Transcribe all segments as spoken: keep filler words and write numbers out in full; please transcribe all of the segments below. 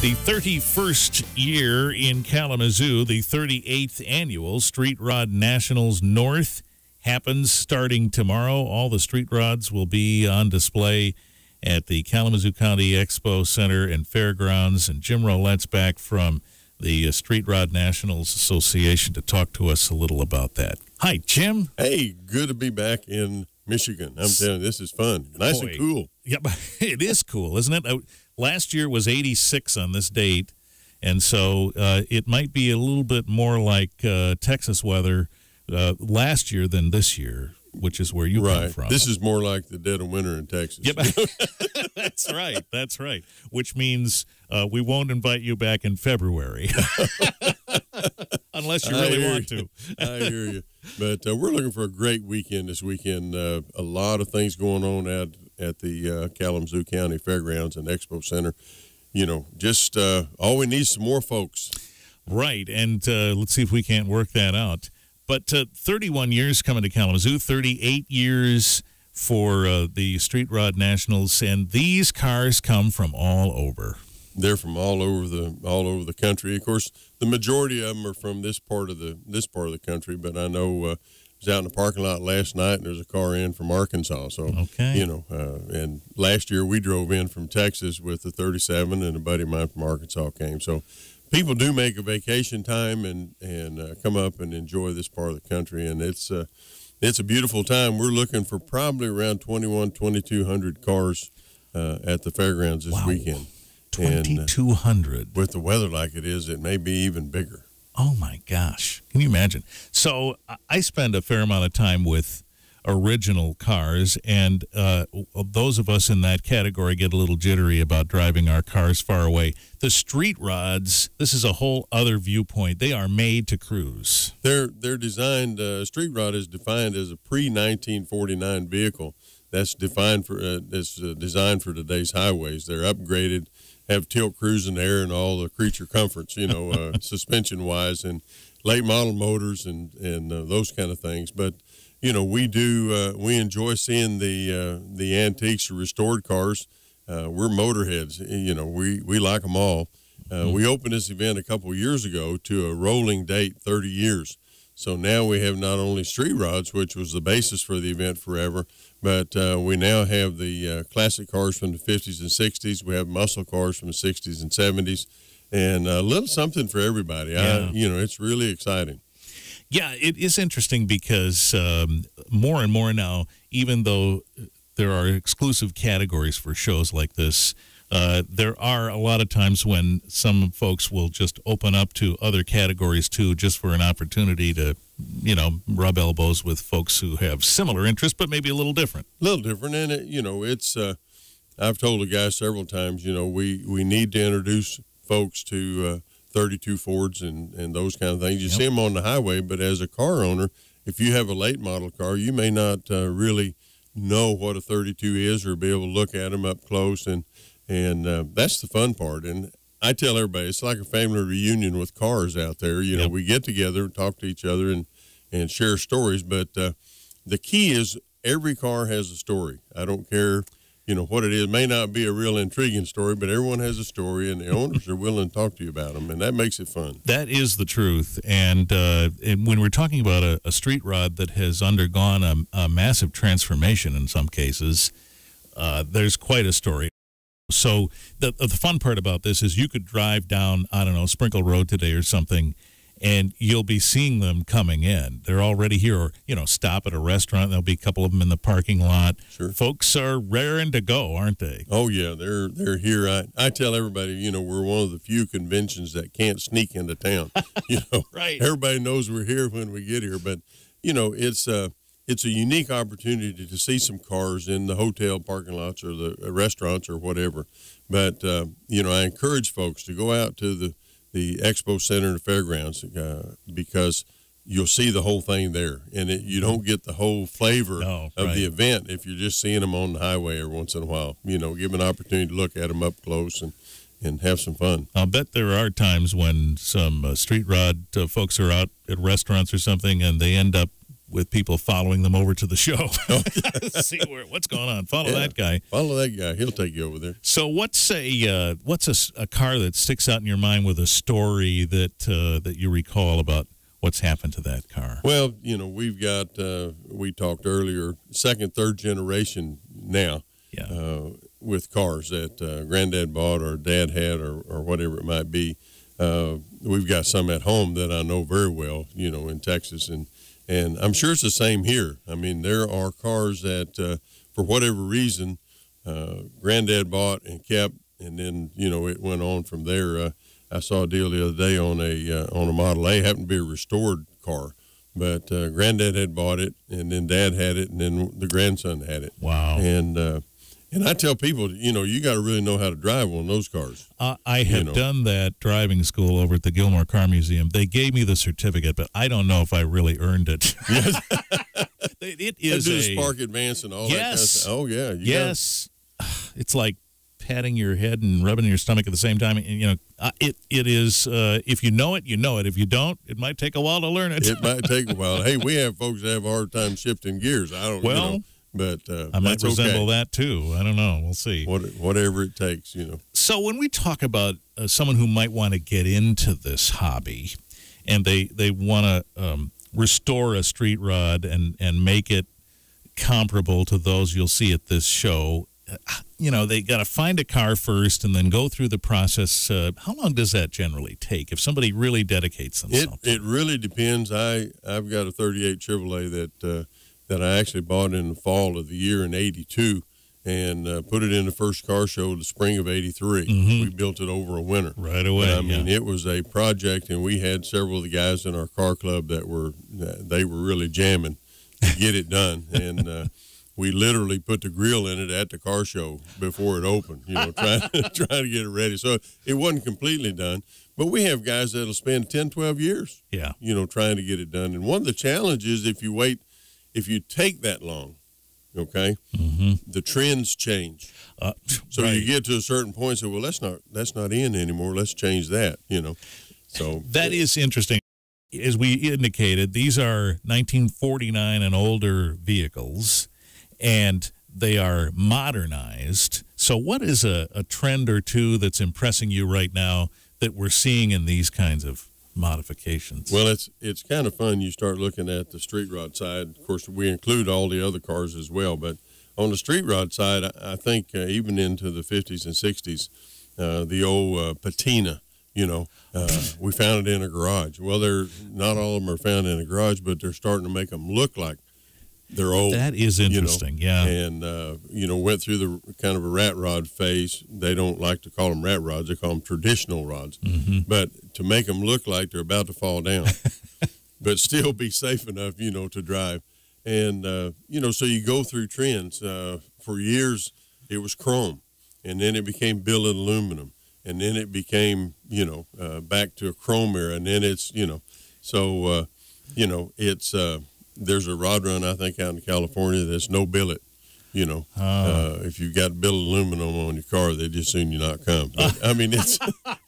The thirty-first year in Kalamazoo, the thirty-eighth annual Street Rod Nationals North happens starting tomorrow. All the street rods will be on display at the Kalamazoo County Expo Center and Fairgrounds. And Jim Rowlette's back from the Street Rod Nationals Association to talk to us a little about that. Hi, Jim. Hey, good to be back in Michigan. I'm telling you, this is fun. Nice Boy. and cool. Yeah, it is cool, isn't it? I, Last year was eighty-six on this date, and so uh, it might be a little bit more like uh, Texas weather uh, last year than this year, which is where you right. come from. This is more like the dead of winter in Texas. Yep. That's right. That's right. Which means uh, we won't invite you back in February, unless you really want to. I hear you. But uh, we're looking for a great weekend this weekend. Uh, a lot of things going on at at the uh, Kalamazoo County Fairgrounds and Expo Center. You know, just uh, all we need is some more folks. Right, and uh, let's see if we can't work that out. But uh, thirty-one years coming to Kalamazoo, thirty-eight years for uh, the Street Rod Nationals, and these cars come from all over. They're from all over the all over the country. Of course, the majority of them are from this part of the this part of the country, but I know uh, I was out in the parking lot last night, and there's a car in from Arkansas. So, okay. you know, uh, and last year we drove in from Texas with the thirty-seven, and a buddy of mine from Arkansas came. So people do make a vacation time and, and uh, come up and enjoy this part of the country, and it's, uh, it's a beautiful time. We're looking for probably around twenty-one, twenty-two hundred cars uh, at the fairgrounds this wow. weekend. twenty-two hundred. Uh, with the weather like it is, it may be even bigger. Oh, my gosh. Can you imagine? So I spend a fair amount of time with original cars, and uh, those of us in that category get a little jittery about driving our cars far away. The street rods, this is a whole other viewpoint. They are made to cruise. They're, they're designed, uh, street rod is defined as a pre nineteen forty-nine vehicle. That's defined for, uh, that's uh, designed for today's highways. They're upgraded, have tilt cruise in the air and all the creature comforts, you know, uh, suspension-wise, and late model motors and, and uh, those kind of things. But, you know, we do, uh, we enjoy seeing the, uh, the antiques or restored cars. Uh, we're motorheads, you know, we, we like them all. Uh, we opened this event a couple of years ago to a rolling date, thirty years. So now we have not only street rods, which was the basis for the event forever, but uh, we now have the uh, classic cars from the fifties and sixties. We have muscle cars from the sixties and seventies, and a little something for everybody. Yeah. I, you know, it's really exciting. Yeah, it is interesting because um, more and more now, even though there are exclusive categories for shows like this, Uh, there are a lot of times when some folks will just open up to other categories, too, just for an opportunity to, you know, rub elbows with folks who have similar interests, but maybe a little different. A little different. And, it, you know, it's, uh, I've told the guys several times, you know, we, we need to introduce folks to uh, thirty-two Fords and, and those kind of things. You yep. see them on the highway, but as a car owner, if you have a late model car, you may not uh, really know what a thirty-two is or be able to look at them up close and, And uh, that's the fun part. And I tell everybody, it's like a family reunion with cars out there. You know, yep. we get together and talk to each other and, and share stories. But uh, the key is every car has a story. I don't care, you know, what it is. It may not be a real intriguing story, but everyone has a story, and the owners are willing to talk to you about them, and that makes it fun. That is the truth. And, uh, and when we're talking about a, a street rod that has undergone a, a massive transformation in some cases, uh, there's quite a story. So the the fun part about this is you could drive down, I don't know, Sprinkle Road today or something, and you'll be seeing them coming in. They're already here, or, you know, stop at a restaurant. There'll be a couple of them in the parking lot. Sure. Folks are raring to go, aren't they? Oh, yeah, they're they're here. I, I tell everybody, you know, we're one of the few conventions that can't sneak into town. You know, right. Everybody knows we're here when we get here. But, you know, it's uh, it's a unique opportunity to see some cars in the hotel parking lots or the restaurants or whatever. But, uh, you know, I encourage folks to go out to the, the Expo Center and the Fairgrounds uh, because you'll see the whole thing there. And it, you don't get the whole flavor no, of right. the event if you're just seeing them on the highway every once in a while. You know, give them an opportunity to look at them up close and, and have some fun. I'll bet there are times when some uh, street rod uh, folks are out at restaurants or something and they end up with people following them over to the show. See where, what's going on. Follow yeah, that guy. Follow that guy. He'll take you over there. So what's a uh, what's a, a car that sticks out in your mind with a story that uh, that you recall about what's happened to that car? Well, you know, we've got, uh, we talked earlier, second, third generation now yeah. uh, with cars that uh, granddad bought or dad had or, or whatever it might be. Uh, we've got some at home that I know very well, you know, in Texas, and, and I'm sure it's the same here. I mean, there are cars that, uh, for whatever reason, uh, granddad bought and kept, and then, you know, it went on from there. Uh, I saw a deal the other day on a, uh, on a Model A. It happened to be a restored car, but, uh, granddad had bought it, and then dad had it, and then the grandson had it. Wow. And, uh, And I tell people, you know, you got to really know how to drive one of those cars. Uh, I have you know. done that driving school over at the Gilmore Car Museum. They gave me the certificate, but I don't know if I really earned it. Yes. it, it is do a... Spark Advance and all yes. that kind of stuff. Oh, yeah. You yes. Gotta... It's like patting your head and rubbing your stomach at the same time. And, you know, uh, it, it is, uh, if you know it, you know it. If you don't, it might take a while to learn it. It might take a while. Hey, we have folks that have a hard time shifting gears. I don't well, you know. But uh, I might resemble okay. that, too. I don't know. We'll see. What, whatever it takes, you know. So when we talk about uh, someone who might want to get into this hobby and they, they want to um, restore a street rod and, and make it comparable to those you'll see at this show, you know, they got to find a car first and then go through the process. Uh, how long does that generally take if somebody really dedicates themselves? It, it really depends. I, I've got a thirty-eight Chevrolet that... Uh, that I actually bought in the fall of the year in eighty-two and uh, put it in the first car show the spring of eighty-three. Mm-hmm. We built it over a winter. Right away. And I mean, yeah. it was a project, and we had several of the guys in our car club that were, they were really jamming to get it done. And uh, we literally put the grill in it at the car show before it opened, you know, trying, trying to get it ready. So it wasn't completely done. But we have guys that will spend ten, twelve years, yeah. you know, trying to get it done. And one of the challenges, if you wait, if you take that long, okay, mm-hmm. the trends change. Uh, so right. you get to a certain point and say, well, that's not, that's not in anymore. Let's change that, you know. So that yeah. is interesting. As we indicated, these are nineteen forty-nine and older vehicles, and they are modernized. So what is a, a trend or two that's impressing you right now that we're seeing in these kinds of modifications? Well, it's it's kind of fun. You start looking at the street rod side. Of course, we include all the other cars as well, but on the street rod side, I, I think uh, even into the fifties and sixties, uh, the old uh, patina, you know, uh, we found it in a garage. Well, they're not all of them are found in a garage, but they're starting to make them look like they're old. That is interesting, you know? Yeah. And, uh, you know, went through the kind of a rat rod phase. They don't like to call them rat rods. They call them traditional rods. Mm-hmm. But to make them look like they're about to fall down, but still be safe enough, you know, to drive. And, uh, you know, so you go through trends. Uh, for years, it was chrome, and then it became billet aluminum, and then it became, you know, uh, back to a chrome era, and then it's, you know, so, uh, you know, it's... Uh, there's a rod run, I think, out in California that's no billet, you know. Oh. Uh, if you've got billet aluminum on your car, they just soon you not come. But, I mean, it's,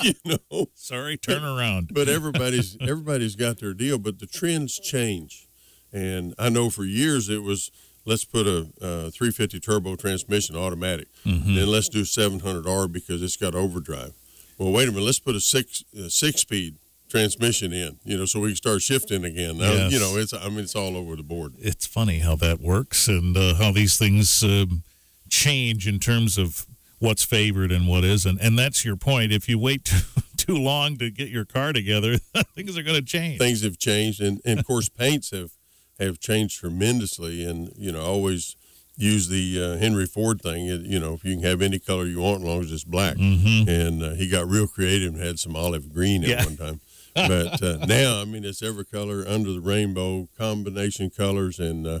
you know. Sorry, turn around. But everybody's everybody's got their deal, but the trends change. And I know for years it was, let's put a uh, three fifty turbo transmission automatic. Mm-hmm. Then let's do seven hundred R because it's got overdrive. Well, wait a minute, let's put a six uh, six-speed transmission in, you know, so we can start shifting again. Now, yes. You know, it's, I mean, it's all over the board. It's funny how that works and uh, how these things um, change in terms of what's favored and what isn't. And that's your point. If you wait too, too long to get your car together, things are going to change. Things have changed. And, and of course, paints have, have changed tremendously. And, you know, I always use the uh, Henry Ford thing. It, you know, if you can have any color you want as long as it's black. Mm-hmm. And uh, he got real creative and had some olive green at yeah. one time. But uh, now, I mean, it's every color under the rainbow, combination colors and uh,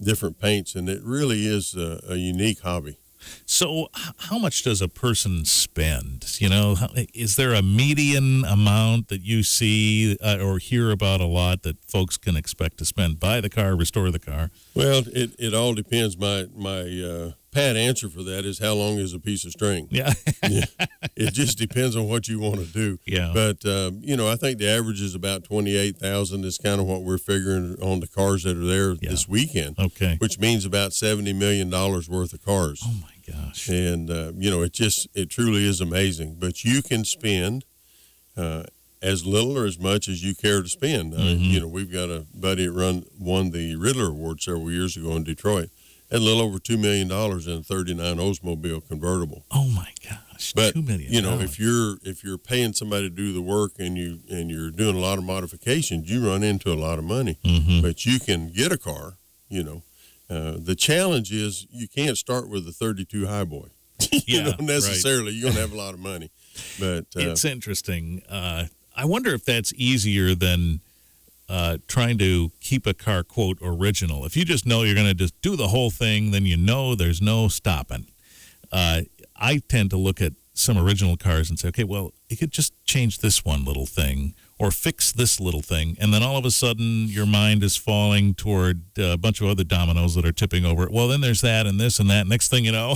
different paints, and it really is a, a unique hobby. So how much does a person spend? You know, how, is there a median amount that you see uh, or hear about a lot that folks can expect to spend? Buy the car, restore the car? Well, it, it all depends. My, my uh, pat answer for that is how long is a piece of string? Yeah. Yeah. It just depends on what you want to do. Yeah. But, um, you know, I think the average is about twenty-eight thousand is kind of what we're figuring on the cars that are there yeah. this weekend. Okay. Which means about seventy million dollars worth of cars. Oh, my gosh. And, uh, you know, it just, it truly is amazing. But you can spend uh, as little or as much as you care to spend. Mm-hmm. I, you know, we've got a buddy that run, won the Riddler Award several years ago in Detroit. A little over two million dollars in a thirty-nine Oldsmobile convertible. Oh, my gosh, but, two million dollars. You know, if you're if you're paying somebody to do the work and, you, and you're doing a lot of modifications, you run into a lot of money. Mm-hmm. But you can get a car, you know. Uh, the challenge is you can't start with a thirty-two Highboy. you yeah, know, necessarily. Right. You're going to have a lot of money. But uh, it's interesting. Uh, I wonder if that's easier than... Uh, trying to keep a car, quote, original. If you just know you're going to just do the whole thing, then you know there's no stopping. Uh, I tend to look at some original cars and say, okay, well, you could just change this one little thing or fix this little thing, and then all of a sudden your mind is falling toward a bunch of other dominoes that are tipping over. Well, then there's that and this and that. Next thing you know,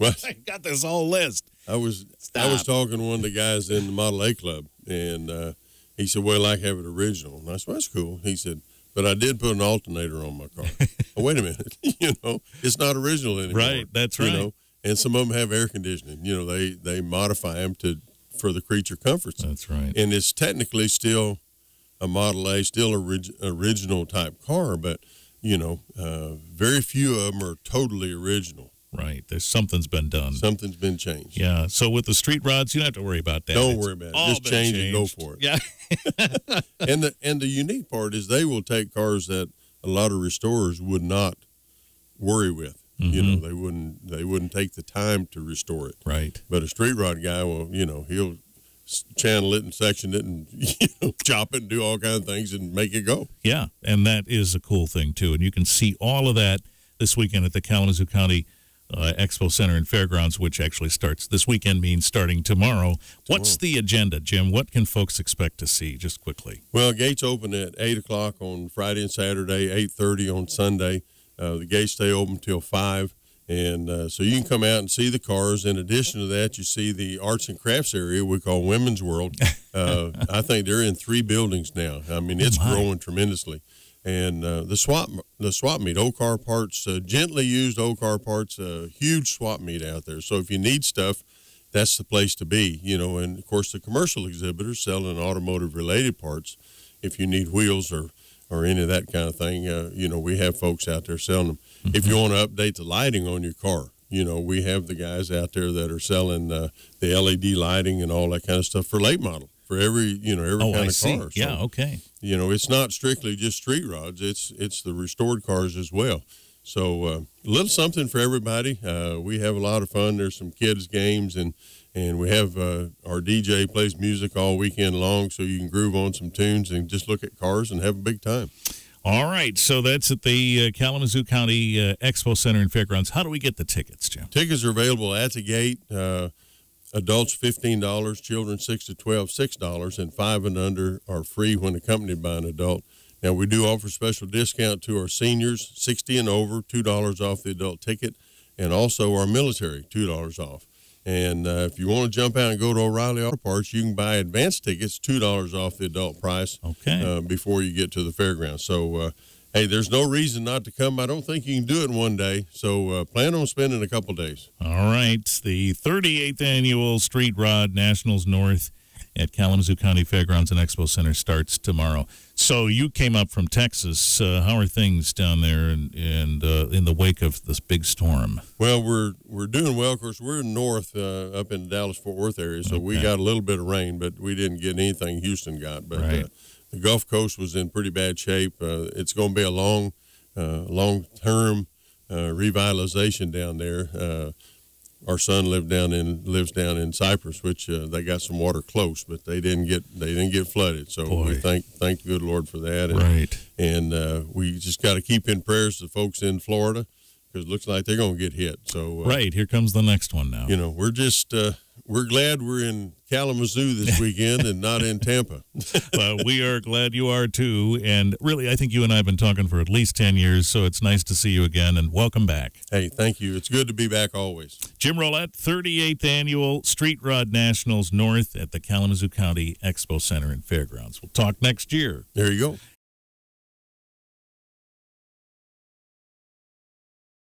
I've got this whole list. I was Stop. I was talking to one of the guys in the Model A Club, and uh, he said, well, I have it original. And I said, well, that's cool. He said, but I did put an alternator on my car. Oh, wait a minute. You know, it's not original anymore. Right, that's right. You know, and some of them have air conditioning. You know, they, they modify them to for the creature comforts. That's right. And it's technically still a Model A, still orig, original type car, but, you know, uh, very few of them are totally original. Right. There's something's been done. Something's been changed. Yeah. So with the street rods, you don't have to worry about that. Don't it's worry about it. Just change changed. and go for it. Yeah. and the and the unique part is they will take cars that a lot of restorers would not worry with. Mm-hmm. You know, they wouldn't they wouldn't take the time to restore it. Right. But a street rod guy will, you know, he'll channel it and section it and you know, chop it and do all kinds of things and make it go. Yeah. And that is a cool thing too. And you can see all of that this weekend at the Kalamazoo County Uh, Expo Center and Fairgrounds, which actually starts this weekend, means starting tomorrow. tomorrow. What's the agenda, Jim? What can folks expect to see, just quickly? Well, gates open at eight o'clock on Friday and Saturday, eight thirty on Sunday. Uh, the gates stay open until five, and uh, so you can come out and see the cars. In addition to that, you see the arts and crafts area we call Women's World. Uh, I think they're in three buildings now. I mean, it's oh growing tremendously. And uh, the swap the swap meet, old car parts, uh, gently used old car parts, a uh, huge swap meet out there. So if you need stuff, that's the place to be, you know. And, of course, the commercial exhibitors selling automotive-related parts. If you need wheels or, or any of that kind of thing, uh, you know, we have folks out there selling them. Mm-hmm. If you want to update the lighting on your car, you know, we have the guys out there that are selling uh, the L E D lighting and all that kind of stuff for late model. For every, you know, every oh, kind I of see. car. So, yeah, okay. You know, it's not strictly just street rods. It's it's the restored cars as well. So uh, a little something for everybody. Uh, we have a lot of fun. There's some kids' games, and, and we have uh, our D J plays music all weekend long, so you can groove on some tunes and just look at cars and have a big time. All right, so that's at the uh, Kalamazoo County uh, Expo Center and Fairgrounds. How do we get the tickets, Jim? Tickets are available at the gate. Uh Adults fifteen dollars, children six to twelve, six dollars, and five and under are free when accompanied by an adult. Now, we do offer special discount to our seniors, sixty and over, two dollars off the adult ticket, and also our military, two dollars off. And uh, if you want to jump out and go to O'Reilly Auto Parts, you can buy advanced tickets, two dollars off the adult price okay. uh, before you get to the fairground. So, uh, hey, there's no reason not to come. I don't think you can do it in one day, so uh, plan on spending a couple days. All right, the thirty-eighth Annual Street Rod Nationals North at Kalamazoo County Fairgrounds and Expo Center starts tomorrow. So you came up from Texas. Uh, how are things down there and in, in, uh, in the wake of this big storm? Well, we're we're doing well. Of course, we're north uh, up in the Dallas-Fort Worth area, so okay. we got a little bit of rain, but we didn't get anything Houston got. But, right. Uh, The Gulf Coast was in pretty bad shape. Uh, it's going to be a long, uh, long-term uh, revitalization down there. Uh, our son lived down in lives down in Cyprus, which uh, they got some water close, but they didn't get they didn't get flooded. So Boy. we thank thank the good Lord for that. And, right. And uh, we just got to keep in prayers the folks in Florida because it looks like they're going to get hit. So uh, right here comes the next one now. You know, we're just uh, we're glad we're in Kalamazoo this weekend and not in Tampa. Well, we are glad you are, too. And really, I think you and I have been talking for at least ten years, so it's nice to see you again, and welcome back. Hey, thank you. It's good to be back always. Jim Rowlette, thirty-eighth Annual Street Rod Nationals North at the Kalamazoo County Expo Center and Fairgrounds. We'll talk next year. There you go.